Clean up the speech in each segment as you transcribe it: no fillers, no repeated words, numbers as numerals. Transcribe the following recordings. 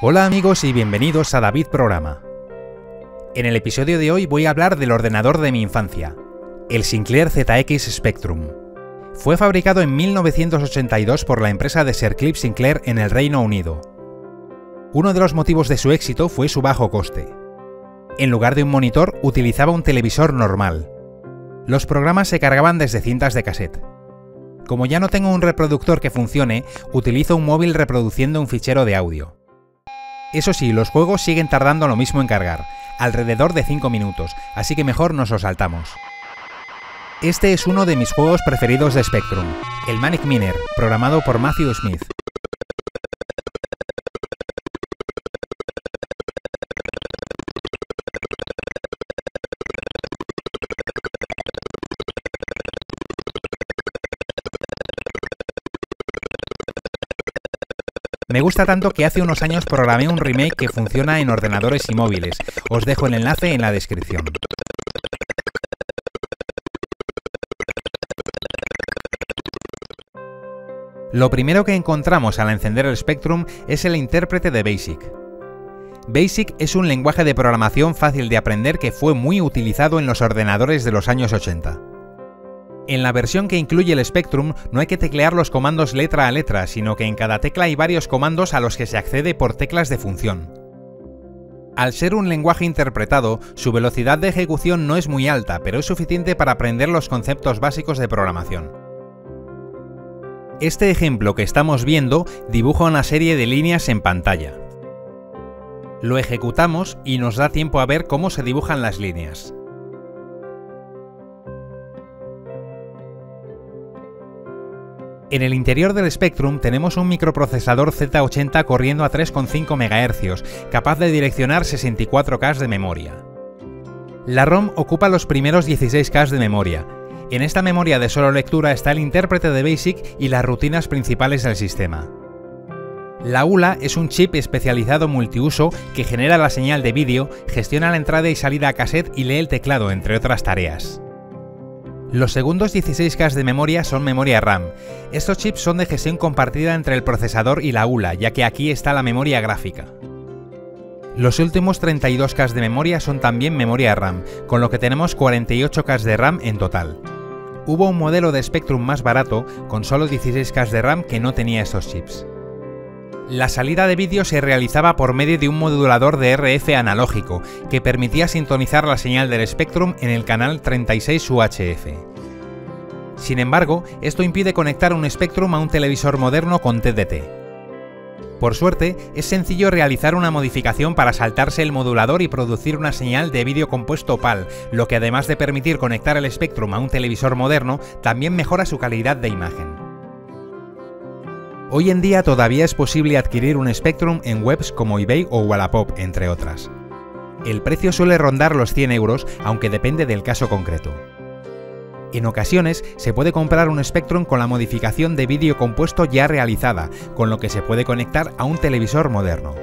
Hola amigos y bienvenidos a David Programa. En el episodio de hoy voy a hablar del ordenador de mi infancia, el Sinclair ZX Spectrum. Fue fabricado en 1982 por la empresa de Sir Clive Sinclair en el Reino Unido. Uno de los motivos de su éxito fue su bajo coste. En lugar de un monitor, utilizaba un televisor normal. Los programas se cargaban desde cintas de cassette. Como ya no tengo un reproductor que funcione, utilizo un móvil reproduciendo un fichero de audio. Eso sí, los juegos siguen tardando lo mismo en cargar, alrededor de 5 minutos, así que mejor nos lo saltamos. Este es uno de mis juegos preferidos de Spectrum, el Manic Miner, programado por Matthew Smith. Me gusta tanto que hace unos años programé un remake que funciona en ordenadores y móviles. Os dejo el enlace en la descripción. Lo primero que encontramos al encender el Spectrum es el intérprete de BASIC. BASIC es un lenguaje de programación fácil de aprender que fue muy utilizado en los ordenadores de los años 80. En la versión que incluye el Spectrum no hay que teclear los comandos letra a letra, sino que en cada tecla hay varios comandos a los que se accede por teclas de función. Al ser un lenguaje interpretado, su velocidad de ejecución no es muy alta, pero es suficiente para aprender los conceptos básicos de programación. Este ejemplo que estamos viendo dibuja una serie de líneas en pantalla. Lo ejecutamos y nos da tiempo a ver cómo se dibujan las líneas. En el interior del Spectrum tenemos un microprocesador Z80 corriendo a 3,5 MHz, capaz de direccionar 64K de memoria. La ROM ocupa los primeros 16K de memoria. En esta memoria de solo lectura está el intérprete de BASIC y las rutinas principales del sistema. La ULA es un chip especializado multiuso que genera la señal de vídeo, gestiona la entrada y salida a cassette y lee el teclado, entre otras tareas. Los segundos 16K de memoria son memoria RAM. Estos chips son de gestión compartida entre el procesador y la ULA, ya que aquí está la memoria gráfica. Los últimos 32K de memoria son también memoria RAM, con lo que tenemos 48K de RAM en total. Hubo un modelo de Spectrum más barato, con solo 16K de RAM, que no tenía estos chips. La salida de vídeo se realizaba por medio de un modulador de RF analógico, que permitía sintonizar la señal del Spectrum en el canal 36 UHF. Sin embargo, esto impide conectar un Spectrum a un televisor moderno con TDT. Por suerte, es sencillo realizar una modificación para saltarse el modulador y producir una señal de vídeo compuesto PAL, lo que además de permitir conectar el Spectrum a un televisor moderno, también mejora su calidad de imagen. Hoy en día todavía es posible adquirir un Spectrum en webs como eBay o Wallapop, entre otras. El precio suele rondar los 100 euros, aunque depende del caso concreto. En ocasiones se puede comprar un Spectrum con la modificación de vídeo compuesto ya realizada, con lo que se puede conectar a un televisor moderno.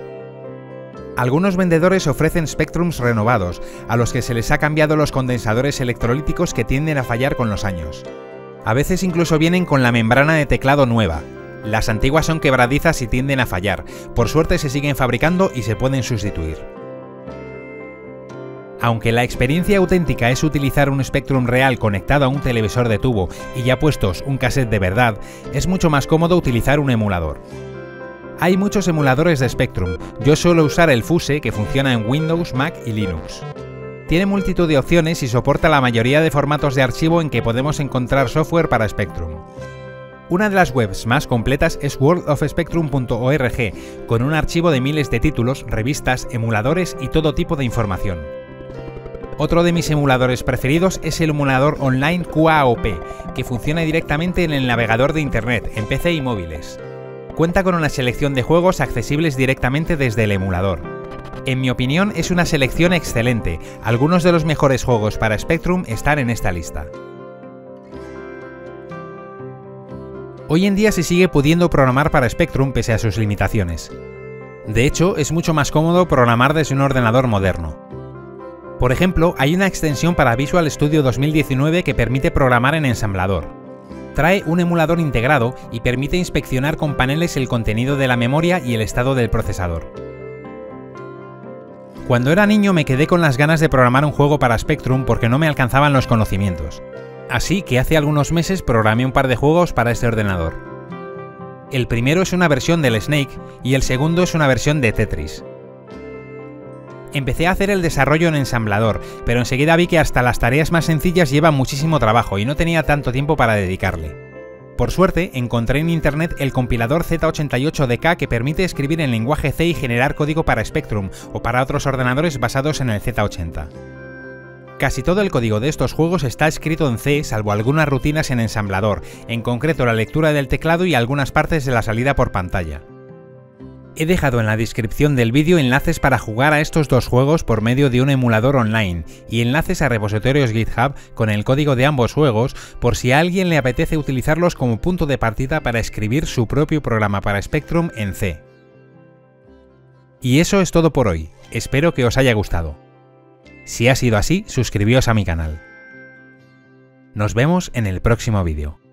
Algunos vendedores ofrecen Spectrums renovados, a los que se les ha cambiado los condensadores electrolíticos que tienden a fallar con los años. A veces incluso vienen con la membrana de teclado nueva. Las antiguas son quebradizas y tienden a fallar. Por suerte se siguen fabricando y se pueden sustituir. Aunque la experiencia auténtica es utilizar un Spectrum real conectado a un televisor de tubo y ya puestos un cassette de verdad, es mucho más cómodo utilizar un emulador. Hay muchos emuladores de Spectrum. Yo suelo usar el Fuse, que funciona en Windows, Mac y Linux. Tiene multitud de opciones y soporta la mayoría de formatos de archivo en que podemos encontrar software para Spectrum. Una de las webs más completas es worldofspectrum.org, con un archivo de miles de títulos, revistas, emuladores y todo tipo de información. Otro de mis emuladores preferidos es el emulador online QAOP, que funciona directamente en el navegador de Internet, en PC y móviles. Cuenta con una selección de juegos accesibles directamente desde el emulador. En mi opinión, es una selección excelente. Algunos de los mejores juegos para Spectrum están en esta lista. Hoy en día se sigue pudiendo programar para Spectrum pese a sus limitaciones. De hecho, es mucho más cómodo programar desde un ordenador moderno. Por ejemplo, hay una extensión para Visual Studio 2019 que permite programar en ensamblador. Trae un emulador integrado y permite inspeccionar con paneles el contenido de la memoria y el estado del procesador. Cuando era niño me quedé con las ganas de programar un juego para Spectrum porque no me alcanzaban los conocimientos. Así que hace algunos meses programé un par de juegos para este ordenador. El primero es una versión del Snake y el segundo es una versión de Tetris. Empecé a hacer el desarrollo en ensamblador, pero enseguida vi que hasta las tareas más sencillas llevan muchísimo trabajo y no tenía tanto tiempo para dedicarle. Por suerte, encontré en internet el compilador Z88DK que permite escribir en lenguaje C y generar código para Spectrum o para otros ordenadores basados en el Z80. Casi todo el código de estos juegos está escrito en C, salvo algunas rutinas en ensamblador, en concreto la lectura del teclado y algunas partes de la salida por pantalla. He dejado en la descripción del vídeo enlaces para jugar a estos dos juegos por medio de un emulador online y enlaces a repositorios GitHub con el código de ambos juegos por si a alguien le apetece utilizarlos como punto de partida para escribir su propio programa para Spectrum en C. Y eso es todo por hoy, espero que os haya gustado. Si ha sido así, suscribíos a mi canal. Nos vemos en el próximo vídeo.